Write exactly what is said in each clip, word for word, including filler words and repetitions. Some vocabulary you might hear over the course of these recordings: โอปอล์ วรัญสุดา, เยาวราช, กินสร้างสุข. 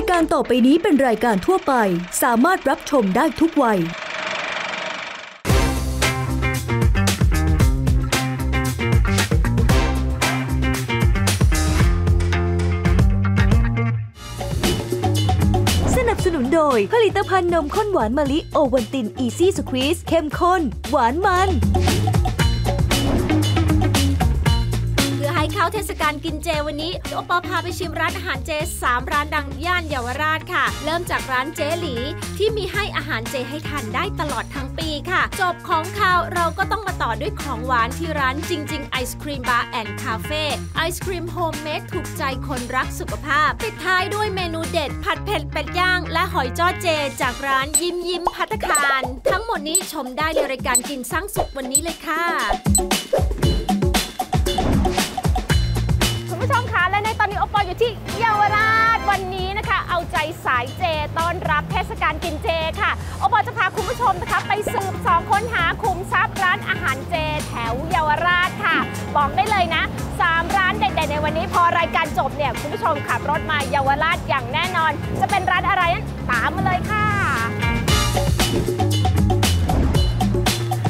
ายการต่อไปนี้เป็นรายการทั่วไปสามารถรับชมได้ทุกวัยโดยผลิตภัณฑ์นมข้นหวานมะลิโอวัลตินอีซี่สควีซเข้มข้นหวานมันเพื่อให้เข้าเทศกาลกินเจวันนี้โอปอพาไปชิมร้านอาหารเจสามร้านดังย่านเยาวราชค่ะเริ่มจากร้านเจหลีที่มีให้อาหารเจให้ทานได้ตลอดทั้งปีค่ะจบของคาวเราก็ต้องมาต่อด้วยของหวานที่ร้านจริงจริงไอศครีมบาร์แอนด์คาเฟ่ไอศครีมโฮมเมดถูกใจคนรักสุขภาพปิดท้ายด้วยเมนูเด็ดผัดเผ็ดเป็ดย่างและหอยจ้อเจจากร้านยิ้มยิ้มภัตตาคารทั้งหมดนี้ชมได้ในรายการกินสร้างสุขวันนี้เลยค่ะคุณผู้ชมคะและในตอนนี้โอปออยู่ที่เยาวราชวันนี้นะคะเอาใจสายเจต้อนรับเทศกาลกินเจค่ะโอปอจะพาคุณผู้ชมนะคะไปสืบสองค้นหาคุ้มทรัพย์ร้านอาหารเจแถวเยาวราชค่ะบอกได้เลยนะสามร้านเด็ดๆในวันนี้พอรายการจบเนี่ยคุณผู้ชมขับรถมาเยาวราชอย่างแน่นอนจะเป็นร้านอะไรนั้นตามมาเลยค่ะ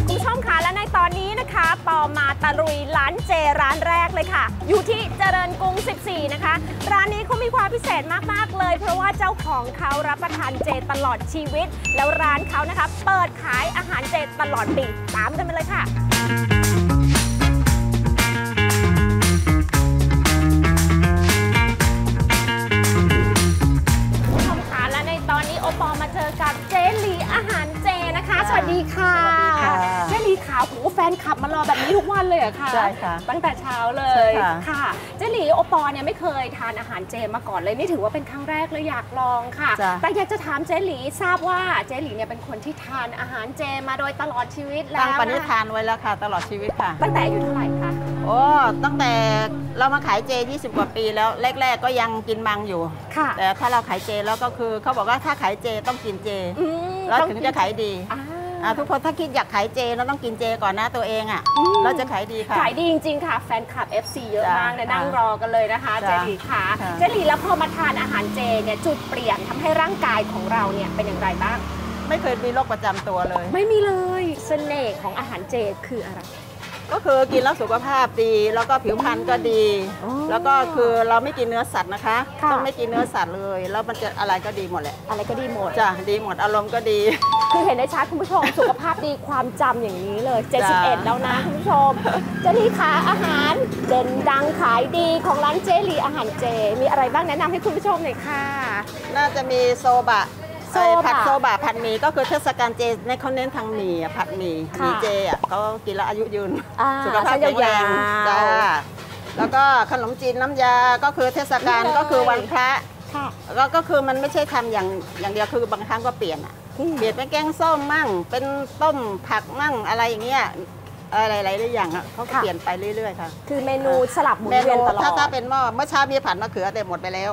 คุณผู้ชมคะและในตอนนี้นะคะปอมาตะลุยร้านเจร้านแรกเลยค่ะอยู่ที่เจริญกรุงสิบสี่นะคะร้านนี้เขามีความพิเศษมากๆเลยเพราะว่าเจ้าของเขารับประทานเจตลอดชีวิตแล้วร้านเขานะคะเปิดขายอาหารเจตลอดปีตามกันไปเลยค่ะแฟนขับมารอแบบนี้ทุกวันเลยอะค่ะใช่ค่ะตั้งแต่เช้าเลยค่ะเจหลีโอปอเนี่ยไม่เคยทานอาหารเจมาก่อนเลยนี่ถือว่าเป็นครั้งแรกเลยอยากลองค่ะแต่อยากจะถามเจหลีทราบว่าเจหลีเนี่ยเป็นคนที่ทานอาหารเจมาโดยตลอดชีวิตแล้วตั้งปณิธานไว้แล้วค่ะตลอดชีวิตค่ะตั้งแต่อายุเท่าไหร่คะโอ้ตั้งแต่เรามาขายเจยี่สิบกว่าปีแล้วแรกๆก็ยังกินมังอยู่ค่ะแต่ถ้าเราขายเจแล้วก็คือเขาบอกว่าถ้าขายเจต้องกินเจแล้วถึงจะขายดีทุกคนถ้าคิดอยากขายเจเราต้องกินเจก่อนนะตัวเองอ่ะเราจะขายดีค่ะขายดีจริงๆค่ะแฟนคลับ เอฟ ซี เยอะมากเลยนั่งรอกันเลยนะคะเจหลีค่ะเจหลีแล้วพอมาทานอาหารเจเนี่ยจุดเปลี่ยนทำให้ร่างกายของเราเนี่ยเป็นอย่างไรบ้างไม่เคยมีโรคประจำตัวเลยไม่มีเลยเสน่ห์ของอาหารเจคืออะไรก็คือกินแล้วสุขภาพดีแล้วก็ผิวพรรณก็ดีแล้วก็คือเราไม่กินเนื้อสัตว์นะคะต้องไม่กินเนื้อสัตว์เลยแล้วมันจะอะไรก็ดีหมดแหละอะไรก็ดีหมดจ้ะดีหมดอารมณ์ก็ดีคือเห็นได้ชัดคุณผู้ชมสุขภาพดีความจำอย่างนี้เลยเจ็ดสิบเอ็ดแล้วนะคุณผู้ชมเจหลีขาอาหารเด่นดังขายดีของร้านเจหลีอาหารเจมีอะไรบ้างแนะนำให้คุณผู้ชมหน่อยค่ะน่าจะมีโซบะผัดโซบะผัดหมี่ก็คือเทศกาลเจในเขาเน้นทางหมี่ผัดหมี่หมี่เจอ่ะก็กินแล้วอายุยืนสุขภาพแข็งแรงจ้าแล้วก็ขนมจีนน้ำยาก็คือเทศกาลก็คือวันพระแล้วก็คือมันไม่ใช่ทำอย่างอย่างเดียวคือบางครั้งก็เปลี่ยนอ่ะเปลี่ยนเป็นแกงส้มมั่งเป็นต้มผักมั่งอะไรอย่างเงี้ยอะไรหลายอย่างอ่ะเขาเปลี่ยนไปเรื่อยๆค่ะคือเมนูสลับหมุนเวียนตลอดถ้าถ้าเป็นหม้อเมื่อเช้ามีผัดมะเขือแต่หมดไปแล้ว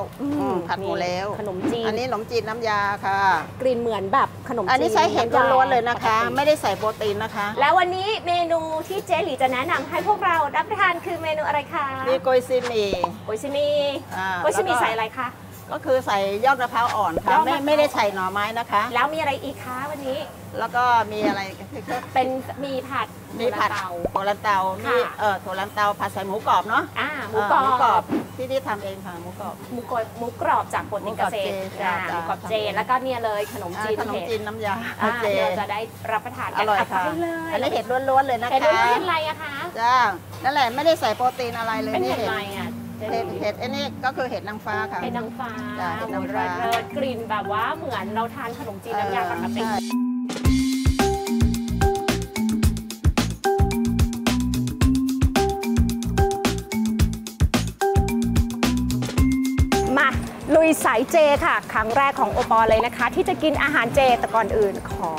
ผัดหมดแล้วขนมจีนอันนี้ขนมจีนน้ำยาค่ะกลิ่นเหมือนแบบขนมจีนอันนี้ใช้เห็ดล้วนเลยนะคะไม่ได้ใส่โปรตีนนะคะแล้ววันนี้เมนูที่เจหลีจะแนะนำให้พวกเรารับประทานคือเมนูอะไรคะมีโกยซีมีโกยซีมีโกยซีมีใส่อะไรคะก็คือใส่ยอดมะพร้าวอ่อนค่ะไม่ไม่ได้ใส่หน่อไม้นะคะแล้วมีอะไรอีกคะวันนี้แล้วก็มีอะไรเป็นมีผัดมีผัดถั่วลันเตามีเอ่อถั่วลันเตาผัดใส่หมูกรอบเนาะหมูกรอบที่ที่ทำเองค่ะหมูกรอบหมูกรอบหมูกรอบจากโปรตีนเกษตรหมูกรอบเจแล้วก็เนี่ยเลยขนมจีนขนมจีนน้ำยาเจจะได้รับประทานอร่อยค่ะอันนี้เห็ดล้วนๆเลยนะคะเห็ดล้วนเป็นอะไรอะคะจ้านั่นแหละไม่ได้ใส่โปรตีนอะไรเลยนี่เห็ดอะไรอะเห็ดเห็ดอันนี้ก็คือเห็ดนางฟ้าค่ะเห็ดนางฟ้าเห็ดนางฟ้ากลิ่นแบบว่าเหมือนเราทานขนมจีนน้ำยาปกติมาลุยสายเจค่ะครั้งแรกของโอปอเลยนะคะที่จะกินอาหารเจแต่ก่อนอื่นขอ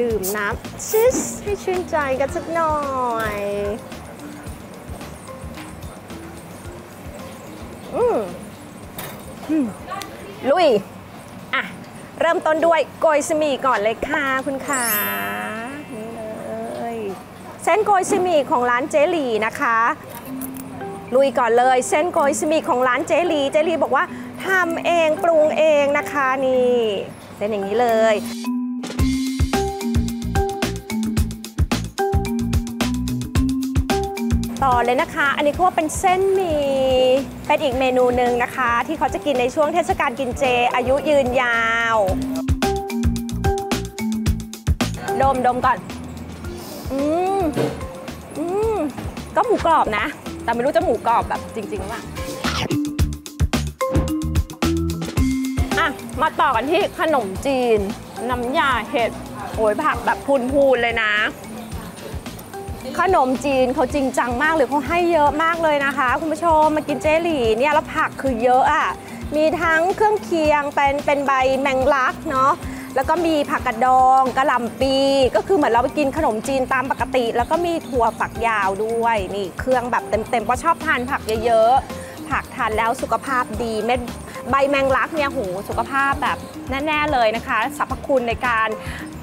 ดื่มน้ำชิสให้ชื่นใจกันสักหน่อยลุยอ่ะเริ่มต้นด้วยโกยซีหมี่ก่อนเลยค่ะคุณขานี่เลยเส้นโกยซีหมี่ของร้านเจหลีนะคะลุยก่อนเลยเส้นโกยซีหมี่ของร้านเจหลีเจหลีบอกว่าท ทำเองปรุงเองนะคะนี่เป็นอย่างนี้เลยต่อเลยนะคะอันนี้ก็ว่าเป็นเส้นหมี่เป็นอีกเมนูหนึ่งนะคะที่เขาจะกินในช่วงเทศกาลกินเจอายุยืนยาวดมดมก่อนอืมอืมก็หมูกรอบนะแต่ไม่รู้จะหมูกรอบแบบจริงๆป่ะอ่ะมาต่อกันที่ขนมจีนน้ำยาเห็ดโอยผักแบบพูนๆเลยนะขนมจีนเขาจริงจังมากเลยเขาให้เยอะมากเลยนะคะคุณผู้ชมมากินเจลี่เนี่ยแล้วผักคือเยอะอ่ะมีทั้งเครื่องเคียงเป็นเป็นใบแมงลักเนาะแล้วก็มีผักกระดองกระหล่ำปีก็คือเหมือนเราไปกินขนมจีนตามปกติแล้วก็มีถั่วฝักยาวด้วยนี่เครื่องแบบเต็มๆเพราะชอบทานผักเยอะๆผักทานแล้วสุขภาพดีเม็ดใบแมงลักเนี่ยโหสุขภาพแบบแน่ๆเลยนะคะสรรพคุณในการ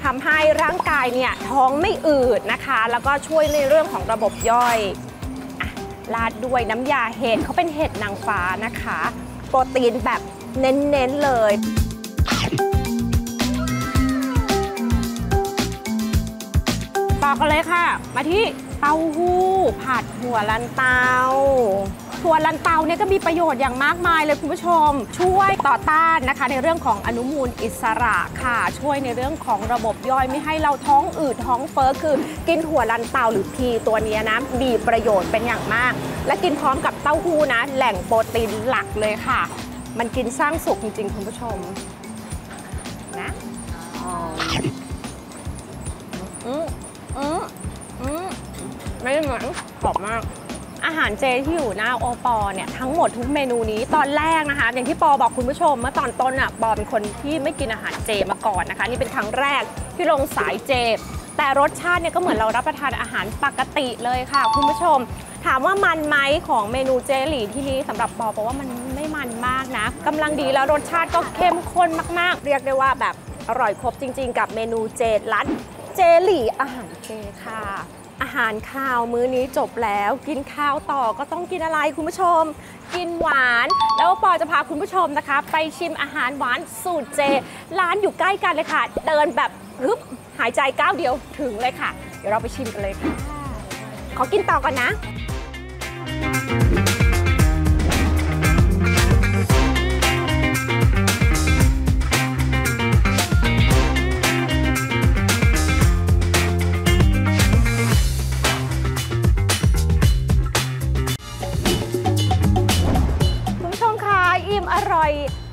ทำให้ร่างกายเนี่ยท้องไม่อืดนะคะแล้วก็ช่วยในเรื่องของระบบย่อยราดด้วยน้ำยาเห็ดเขาเป็นเห็ดนางฟ้านะคะโปรตีนแบบเน้นๆเลยต่อกันเลยค่ะมาที่เต้าหู้ผัดหัวลันเตาถั่วลันเตาเนี่ยก็มีประโยชน์อย่างมากมายเลยคุณผู้ชมช่วยต่อต้านนะคะในเรื่องของอนุมูลอิสระค่ะช่วยในเรื่องของระบบย่อยไม่ให้เราท้องอืดท้องเฟ้อคือกินถั่วลันเตาหรือพีตัวนี้นะมีประโยชน์เป็นอย่างมากและกินพร้อมกับเต้าหู้นะแหล่งโปรตีนหลักเลยค่ะมันกินสร้างสุขจริงๆคุณผู้ชมนะอืออืออือไม่เหมือนหอมมากอาหารเจที่อยู่หน้าโอปอเนี่ยทั้งหมดทุกเมนูนี้ตอนแรกนะคะอย่างที่ปอบอกคุณผู้ชมเมื่อตอนต้นอ่ะปอเป็นคนที่ไม่กินอาหารเจมาก่อนนะคะนี่เป็นครั้งแรกที่ลงสายเจแต่รสชาติเนี่ยก็เหมือนเรารับประทานอาหารปกติเลยค่ะคุณผู้ชมถามว่ามันไหมของเมนูเจหลี่ที่นี้สำหรับปอบอกว่ามันไม่มันมากนะกำลังดีแล้วรสชาติก็เข้มข้นมากๆเรียกได้ว่าแบบอร่อยครบจริงๆกับเมนูเจลัดเจหลี่อาหารเจค่ะอาหารข้าวมื้อนี้จบแล้วกินข้าวต่อก็ต้องกินอะไรคุณผู้ชมกินหวานแล้วปอจะพาคุณผู้ชมนะคะไปชิมอาหารหวานสูตรเจร้านอยู่ใกล้กันเลยค่ะเดินแบบฮึบหายใจก้าวเดียวถึงเลยค่ะเดี๋ยวเราไปชิมกันเลยค่ะขอกินต่อก่อนนะ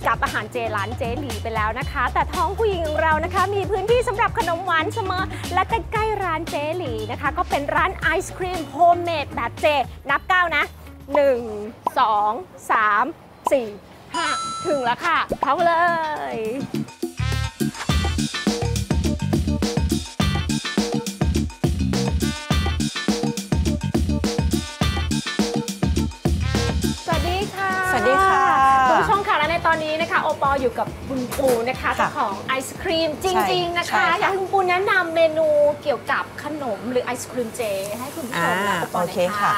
กับอาหารเจร้านเจหลีไปแล้วนะคะแต่ท้องผู้หญิงของเรานะคะมีพื้นที่สำหรับขนมหวานเสมอและใกล้ๆร้านเจหลีนะคะก็เป็นร้านไอศครีมโฮมเมดแบบเจนับเก้านะหนึ่ง สอง สาม สี่ ห้าถึงแล้วค่ะเข้าเลยตอนนี้นะคะโอปออยู่กับคุณปูนะคะเจ้าของไอศครีมจริงๆนะคะอยากให้คุณปูแนะนำเมนูเกี่ยวกับขนมหรือไอศครีมเจให้คุณผู้ชมนะโอเคค่ะ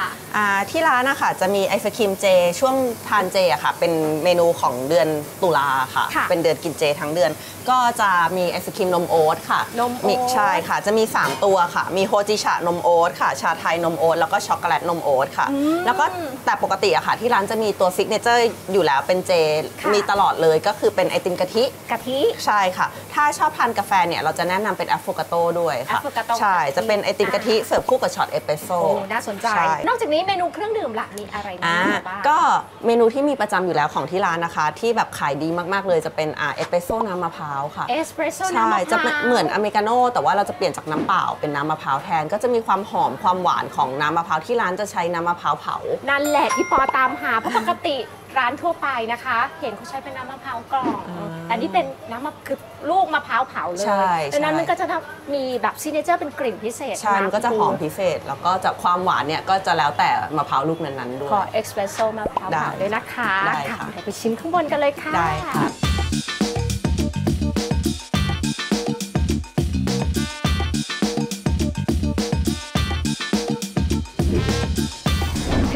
ที่ร้านนะคะจะมีไอศครีมเจช่วงทานเจอะค่ะเป็นเมนูของเดือนตุลาค่ะเป็นเดือนกินเจทั้งเดือนก็จะมีไอศครีมนมโอ๊ตค่ะนมโอ๊ตใช่ค่ะจะมีสามตัวค่ะมีโฮจิชะนมโอ๊ตค่ะชาไทยนมโอ๊ตแล้วก็ช็อกโกแลตนมโอ๊ตค่ะแล้วก็แต่ปกติอะค่ะที่ร้านจะมีตัวซิกเนเจอร์อยู่แล้วเป็นเจมีตลอดเลยก็คือเป็นไอติมกะทิกะทิใช่ค่ะถ้าชอบทานกาแฟเนี่ยเราจะแนะนำเป็นอัฟโฟกาโต้ด้วยค่ะใช่จะเป็นไอติมกะทิเสิร์ฟคู่กับช็อตเอสเปรสโซ่น่าสนใจนอกจากนี้เมนูเครื่องดื่มหลักมีอะไรบ้างก็เมนูที่มีประจำอยู่แล้วของที่ร้านนะคะที่แบบขายดีมากๆเลยจะเป็นเอสเปรสโซ่น้ำมะพร้าวค่ะเอสเปรสโซ่น้ำมะพร้าวใช่จะเหมือนอเมริกาโน่แต่ว่าเราจะเปลี่ยนจากน้ำเปล่าเป็นน้ำมะพร้าวแทนก็จะมีความหอมความหวานของน้ำมะพร้าวที่ร้านจะใช้น้ำมะพร้าวเผานั่นแหละที่ปอตามหาเพราะปกติร้านทั่วไปนะคะเห็นเขาใช้เป็นน้ำมะพร้าวกรอบอันนี้เป็นน้ำมะคือลูกมะพร้าวเผาเลยดังนั้นมันก็จะมีแบบซิกเนเจอร์เป็นกลิ่นพิเศษใช่มันก็จะหอมพิเศษแล้วก็จะความหวานเนี่ยก็จะแล้วแต่มะพร้าวลูกนั้นๆด้วยขอเอสเปรสโซ่มะพร้าวเผาด้วยนะคะได้ค่ะไปชิมข้างบนกันเลยค่ะได้ค่ะ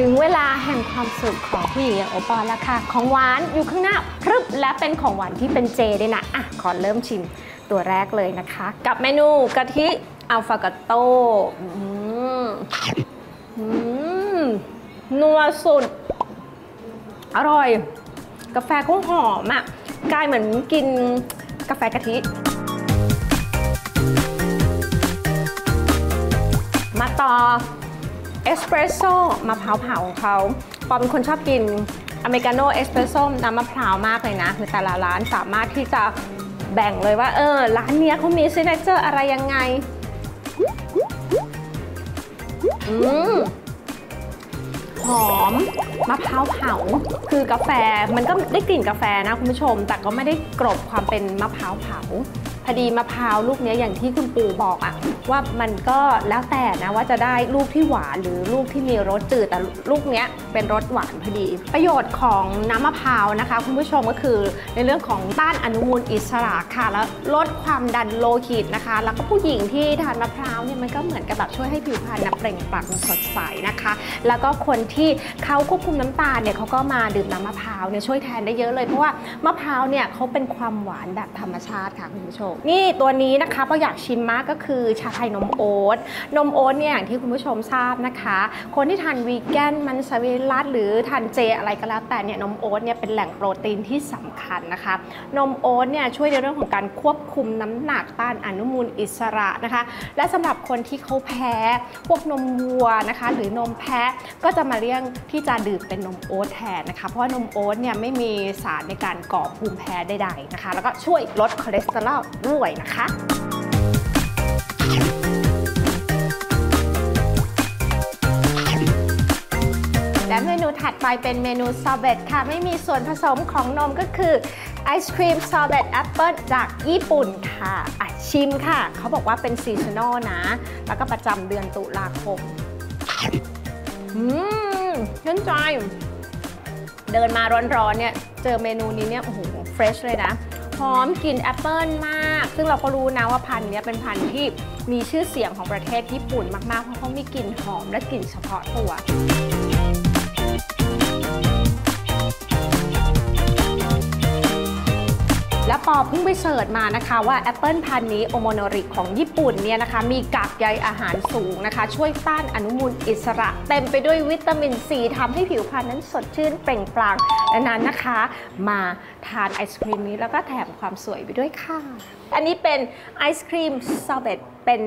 ถึงเวลาแห่งความสุขของผู้หญิงอย่างโอปอลแล้วค่ะของหวานอยู่ข้างหน้าพรึบและเป็นของหวานที่เป็นเจด้วยนะอ่ะขอเริ่มชิมตัวแรกเลยนะคะกับเมนูกะทิอัลฟากาโต้นัวสุดอร่อยกาแฟก็หอมอ่ะกายเหมือนกินกาแฟกะทิมาต่อเอสเปรสโซ่มะพร้าวเผาของเขาปอเป็นคนชอบกินอเมริกาโน่เอสเปรสโซ่น้ำมะพร้าวมากเลยนะคือแต่ละร้านสามารถที่จะแบ่งเลยว่าเออร้านเนี้ยเขามีซิกเนเจอร์อะไรยังไงอืมหอมมะพร้าวเผาคือกาแฟมันก็ได้กลิ่นกาแฟนะคุณผู้ชมแต่ก็ไม่ได้กลบความเป็นมะพร้าวเผาพอดีมะพร้าวลูกนี้อย่างที่คุณปู่บอกอะว่ามันก็แล้วแต่นะว่าจะได้ลูกที่หวานหรือลูกที่มีรสจืดแต่ลูกนี้เป็นรสหวานพอดีประโยชน์ของน้ำมะพร้าวนะคะคุณผู้ชมก็คือในเรื่องของต้านอนุมูลอิสระค่ะแล้วลดความดันโลหิตนะคะแล้วก็ผู้หญิงที่ทานมะพร้าวเนี่ยมันก็เหมือนกับแบบช่วยให้ผิวพรรณเปล่งปลั่งสดใสนะคะแล้วก็คนที่เขาควบคุมน้ำตาลเนี่ยเขาก็มาดื่มน้ำมะพร้าวเนี่ยช่วยแทนได้เยอะเลยเพราะว่ามะพร้าวเนี่ยเขาเป็นความหวานแบบธรรมชาติค่ะคุณผู้ชมนี่ตัวนี้นะคะเราอยากชิมมากก็คือชาไทยนมโอ๊ตนมโอ๊ตเนี่ยอย่างที่คุณผู้ชมทราบนะคะคนที่ทานวีแกนมังสวิรัติหรือทานเจอะไรก็แล้วแต่เนี่ยนมโอ๊ตเนี่ยเป็นแหล่งโปรตีนที่สำคัญนะคะนมโอ๊ตเนี่ยช่วยในเรื่องของการควบคุมน้ำหนักต้านอนุมูลอิสระนะคะและสำหรับคนที่เขาแพ้พวกนมวัวนะคะหรือนมแพะก็จะมาเลี่ยงที่จะดื่มเป็นนมโอ๊ตแทนนะคะเพราะว่านมโอ๊ตเนี่ยไม่มีสารในการก่อภูมิแพ้ใดๆนะคะแล้วก็ช่วยลดคอเลสเตอรอลด้วยนะคะและเมนูถัดไปเป็นเมนูซอร์เบตค่ะไม่มีส่วนผสมของนมก็คือไอศครีมซอร์เบตแอปเปิ้ลจากญี่ปุ่นค่ะชิมค่ะเขาบอกว่าเป็นซีซันนอลนะแล้วก็ประจำเดือนตุลาคมอืมชื่นใจเดินมาร้อนๆเนี่ยเจอเมนูนี้เนี่ยโอ้โหเฟรชเลยนะหอมกลิ่นแอปเปิ้ลมากซึ่งเราก็รู้นะว่าพันธุ์นี้เป็นพันธุ์ที่มีชื่อเสียงของประเทศญี่ปุ่นมากๆเพราะเขามีกลิ่นหอมและกลิ่นเฉพาะตัวและปอเพิ่งไปเสิร์ชมานะคะว่าแอปเปิลพันธุ์นี้โอโมโนริกของญี่ปุ่นเนี่ยนะคะมีกากใยอาหารสูงนะคะช่วยต้านอนุมูลอิสระเต็มไปด้วยวิตามินซีทำให้ผิวพรรณนั้นสดชื่นเปล่งปลั่งดังนั้นนะคะมาทานไอศครีมนี้แล้วก็แถมความสวยไปด้วยค่ะอันนี้เป็นไอศครีมซอร์เบตเป็น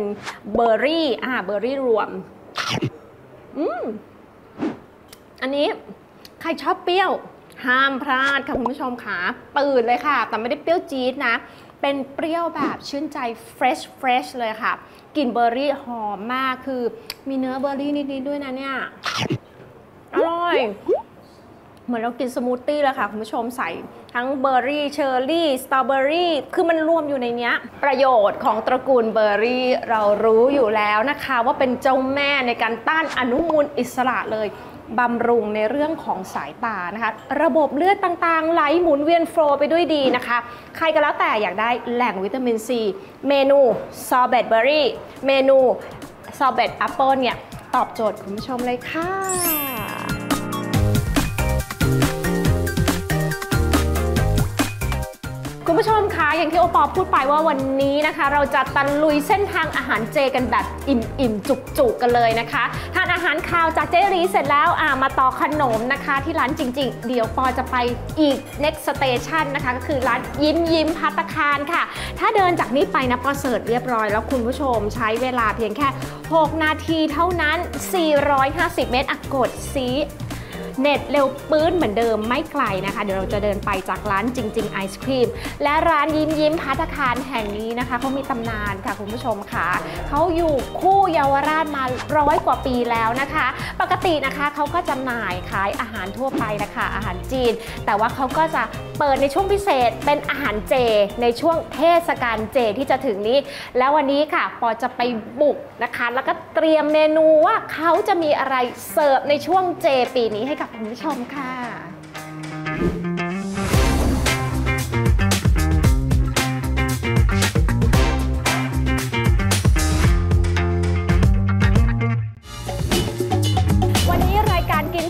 เบอร์รี่อ่าเบอร์รี่รวมอืมอันนี้ใครชอบเปรี้ยวห้ามพลาดค่ะคุณผู้ชมค่ะตื่นเลยค่ะแต่ไม่ได้เปรี้ยวจี๊ดนะเป็นเปรี้ยวแบบชื่นใจเฟรชเฟรชเลยค่ะกลิ่นเบอร์รี่หอมมากคือมีเนื้อเบอร์รี่นิดๆด้วยนะเนี่ยอร่อยเหมือนเรากินสมูทตี้เลยค่ะคุณผู้ชมใส่ทั้งเบอร์รี่เชอร์รี่สตรอเบอรี่คือมันรวมอยู่ในนี้ประโยชน์ของตระกูลเบอร์รี่เรารู้อยู่แล้วนะคะว่าเป็นเจ้าแม่ในการต้านอนุมูลอิสระเลยบำรุงในเรื่องของสายตานะคะระบบเลือดต่างๆไหลหมุนเวียนโฟลไปด้วยดีนะคะใครก็แล้วแต่อยากได้แหล่งวิตามินซีเมนูซอร์เบตเบอร์รี่เมนูซอร์เบตแอปเปิลเนี่ยตอบโจทย์คุณผู้ชมเลยค่ะคุณผู้ชมคะอย่างที่โอปอพูดไปว่าวันนี้นะคะเราจะตะลุยเส้นทางอาหารเจกันแบบอิ่มๆจุกๆกันเลยนะคะทานอาหารคาวจากเจรีเสร็จแล้วอ่ามาต่อขนมนะคะที่ร้านจริงๆเดี๋ยวปอจะไปอีก next station นะคะก็คือร้านยิ้มยิ้มภัตตาคารค่ะถ้าเดินจากนี้ไปนะปอเสิร์ชเรียบร้อยแล้วคุณผู้ชมใช้เวลาเพียงแค่หกนาทีเท่านั้นสี่ร้อยห้าสิบเมตรกดซีเน็ตเร็วปื้นเหมือนเดิมไม่ไกลนะคะเดี๋ยวเราจะเดินไปจากร้านจริงๆไอศครีมและร้านยิ้มยิ้มภัตตาคารแห่งนี้นะคะเขามีตำนานค่ะคุณผู้ชมค่ะเขาอยู่คู่เยาวราชมาร้อยกว่าปีแล้วนะคะปกตินะคะเขาก็จำหน่ายขายอาหารทั่วไปนะคะอาหารจีนแต่ว่าเขาก็จะเปิดในช่วงพิเศษเป็นอาหารเจในช่วงเทศกาลเจที่จะถึงนี้แล้ววันนี้ค่ะปอจะไปบุกนะคะแล้วก็เตรียมเมนูว่าเขาจะมีอะไรเสิร์ฟในช่วงเจปีนี้ให้กับคุณผู้ชมค่ะวันนี้รายการกิน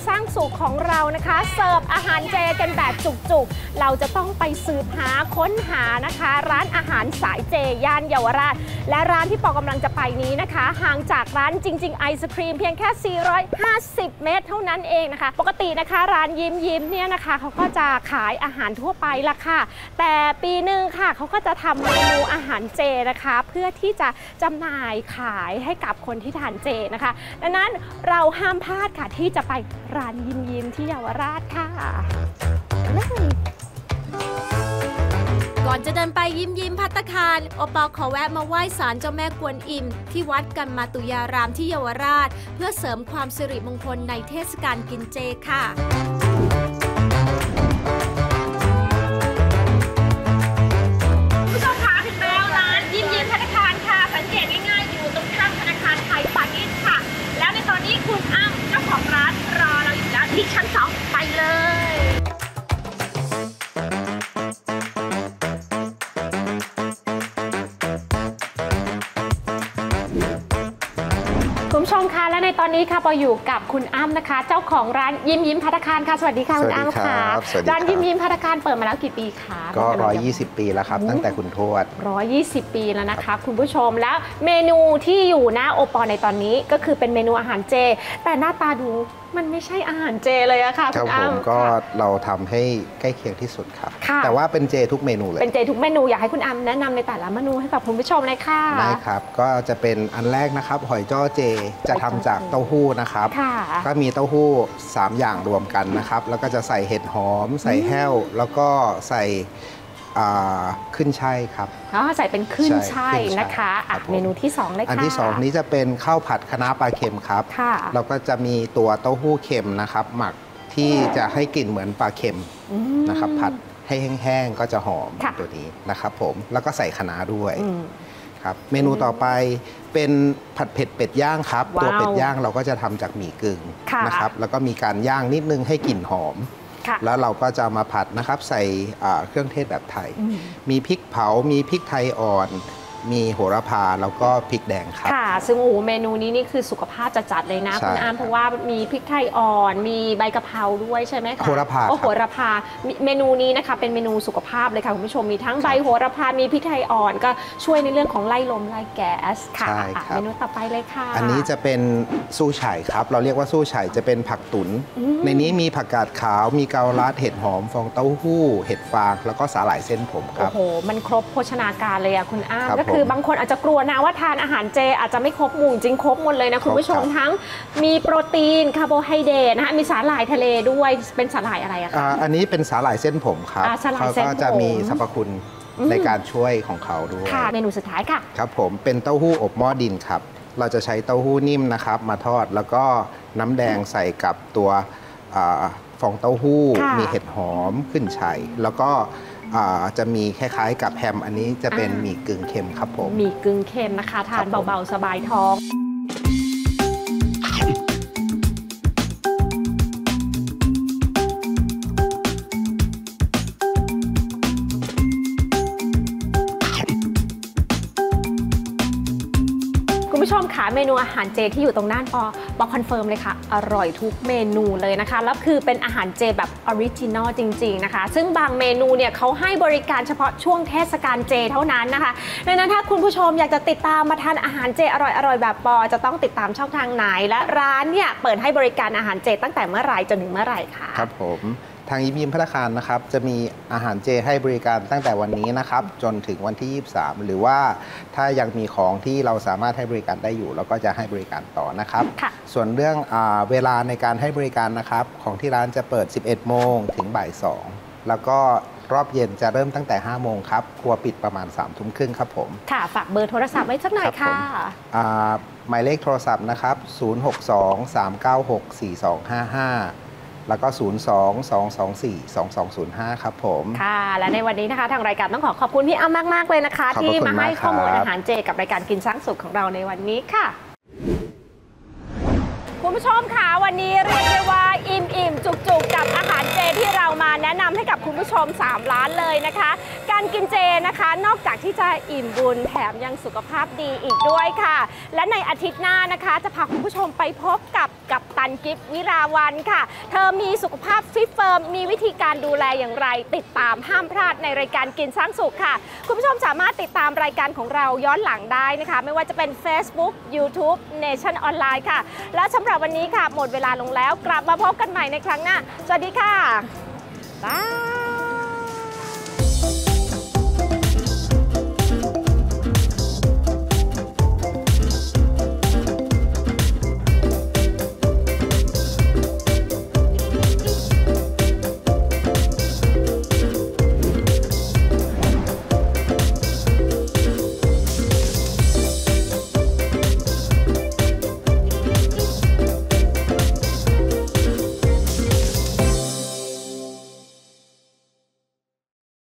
เสิร์ฟอาหารเจกันแบบจุกๆเราจะต้องไปสืบหาค้นหานะคะร้านอาหารสายเจย่านเยาวราชและร้านที่ปอกำลังจะไปนี้นะคะห่างจากร้านจริงๆไอศครีมเพียงแค่สี่ร้อยห้าสิบเมตรเท่านั้นเองนะคะปกตินะคะร้านยิ้มยิ้มเนี่ยนะคะเขาก็จะขายอาหารทั่วไปละค่ะแต่ปีหนึ่งค่ะเขาก็จะทำเมนูอาหารเจนะคะเพื่อที่จะจำหน่ายขายให้กับคนที่ทานเจนะคะดังนั้นเราห้ามพลาดค่ะที่จะไปร้านยิ้มยิ้มที่เยาวราชค่ะก่อนจะเดินไปยิ้มยิ้มภัตตาคารอปอขอแวะมาไหว้ศาลเจ้าแม่กวนอิมที่วัดกันมาตุยารามที่เยาวราชเพื่อเสริมความสิริมงคลในเทศกาลกินเจค่ะคุณผู้ชมคะและในตอนนี้ค่ะปออยู่กับคุณอ้ำนะคะเจ้าของร้านยิ้มยิ้มภัตตาคารค่ะสวัสดีค่ะคุณอ้ำค่ะร้านยิ้มยิ้มภัตตาคารเปิดมาแล้วกี่ปีคะก็หนึ่งร้อยยี่สิบปีแล้วครับตั้งแต่คุณทวดหนึ่งร้อยยี่สิบปีแล้วนะคะคุณผู้ชมแล้วเมนูที่อยู่หน้าโอปอในตอนนี้ก็คือเป็นเมนูอาหารเจแต่หน้าตาดูมันไม่ใช่อาหารเจเลยอะค่ะคุณอ้ำก็เราทำให้ใกล้เคียงที่สุดครับแต่ว่าเป็นเจทุกเมนูเลยเป็นเจทุกเมนูอยากให้คุณอ้ำแนะนำในแต่ละเมนูให้กับคุณผู้ชมเลยค่ะได้ครับก็จะเป็นอันแรกนะครับหอยจ้อเจจะทำจากเต้าหู้นะครับก็มีเต้าหู้สามอย่างรวมกันนะครับแล้วก็จะใส่เห็ดหอมใส่แห้วแล้วก็ใส่ขึ้นใช่ครับอ๋อใส่เป็นขึ้นใช่นะคะเมนูที่สองเลยค่ะอันที่สองนี้จะเป็นข้าวผัดคะน้าปลาเค็มครับเราก็จะมีตัวเต้าหู้เค็มนะครับหมักที่จะให้กลิ่นเหมือนปลาเค็มนะครับผัดให้แห้งๆก็จะหอมตัวนี้นะครับผมแล้วก็ใส่คะน้าด้วยครับเมนูต่อไปเป็นผัดเผ็ดเป็ดย่างครับตัวเป็ดย่างเราก็จะทำจากหมี่กึ่งนะครับแล้วก็มีการย่างนิดนึงให้กลิ่นหอมแล้วเราก็จะมาผัดนะครับใส่เครื่องเทศแบบไทยมีพริกเผามีพริกไทยอ่อนมีโหระพาแล้วก็พริกแดงครับค่ะซึ่งโอ้เมนูนี้นี่คือสุขภาพจัดๆเลยนะคุณอ้ำเพราะว่ามีพริกไทยอ่อนมีใบกะเพราด้วยใช่ไหมคะโหระพาโหระพาเมนูนี้นะคะเป็นเมนูสุขภาพเลยค่ะคุณผู้ชมมีทั้งใบโหระพามีพริกไทยอ่อนก็ช่วยในเรื่องของไล่ลมไล่แก๊สค่ะเมนูต่อไปเลยค่ะอันนี้จะเป็นสู้ฉ่ายครับเราเรียกว่าสู้ฉ่ายจะเป็นผักตุ๋นในนี้มีผักกาดขาวมีเกาลัดเห็ดหอมฟองเต้าหู้เห็ดฟางแล้วก็สาหร่ายเส้นผมครับโอ้โหมันครบโภชนาการเลยอ่ะคุณอ้ำก็คือบางคนอาจจะกลัวนะว่าทานอาหารเจอาจจะไม่ครบหมู่จริงครบหมดเลยนะคุณผู้ชมทั้งมีโปรตีนคาร์โบไฮเดรตนะคะมีสาหร่ายทะเลด้วยเป็นสาหร่ายอะไรอะคะอันนี้เป็นสาหร่ายเส้นผมครับเขาก็จะมีสรรพคุณในการช่วยของเขาด้วยเมนูสุดท้ายค่ะครับผมเป็นเต้าหู้อบหม้อดินครับเราจะใช้เต้าหู้นิ่มนะครับมาทอดแล้วก็น้ำแดงใส่กับตัวฟองเต้าหู้มีเห็ดหอมขึ้นฉ่ายแล้วก็จะมีคล้ายๆกับแฮมอันนี้จะเป็นหมี่กึ่งเค็มครับผมหมี่กึ่งเค็มนะคะทานเบาๆสบายท้องคุณผู้ชมค่ะเมนูอาหารเจที่อยู่ตรงหน้าปอปอคอนเฟิร์มเลยค่ะอร่อยทุกเมนูเลยนะคะแล้วคือเป็นอาหารเจแบบออริจินอลจริงๆนะคะซึ่งบางเมนูเนี่ยเขาให้บริการเฉพาะช่วงเทศกาลเจเท่านั้นนะคะดังนั้นถ้าคุณผู้ชมอยากจะติดตามมาทานอาหารเจอร่อยๆแบบปอจะต้องติดตามช่องทางไหนและร้านเนี่ยเปิดให้บริการอาหารเจตั้งแต่เมื่อไหร่จนถึงเมื่อไหร่ค่ะครับผมทางยิ้มยิ้มภัตตาคารนะครับจะมีอาหารเจให้บริการตั้งแต่วันนี้นะครับจนถึงวันที่ยี่สิบสามหรือว่าถ้ายังมีของที่เราสามารถให้บริการได้อยู่เราก็จะให้บริการต่อนะครับส่วนเรื่องเวลาในการให้บริการนะครับของที่ร้านจะเปิดสิบเอ็ดโมงถึงบ่ายสองแล้วก็รอบเย็นจะเริ่มตั้งแต่ห้าโมงครับครัวปิดประมาณสามทุ่มครึ่งครับผมค่ะฝากเบอร์โทรศัพท์ไว้สักหน่อยค่ะหมายเลขโทรศัพท์นะครับศูนย์ หก สอง สาม เก้า หก สี่ สอง ห้า ห้าแล้วก็ศูนย์ สอง สอง สอง สี่ สอง สอง ศูนย์ ห้าครับผมค่ะและในวันนี้นะคะทางรายการต้องขอขอบคุณพี่อ้ำมากๆเลยนะคะที่มาให้ข้อมูลอาหารเจกับรายการกินสร้างสุขของเราในวันนี้ค่ะคุณผู้ชมค่ะวันนี้เรียกได้ว่าอิ่มอิ่มจุกจุกกับอาหารเจที่เรามาแนะนำให้กับคุณผู้ชมสามร้านเลยนะคะการกินเจนะคะนอกจากที่จะอิ่มบุญแถมยังสุขภาพดีอีกด้วยค่ะและในอาทิตย์หน้านะคะจะพาคุณผู้ชมไปพบกับกัป ตันกิฟต์วิราวัลย์ค่ะเธอมีสุขภาพฟิตเฟิร์มมีวิธีการดูแลอย่างไรติดตามห้ามพลาดในรายการกินสร้างสุขค่ะคุณผู้ชมสามารถติดตามรายการของเราย้อนหลังได้นะคะไม่ว่าจะเป็น Facebook YouTube Nation Online ค่ะและสำหรับวันนี้ค่ะหมดเวลาลงแล้วกลับมาพบกันใหม่ในครั้งหน้าสวัสดีค่ะบ๊าย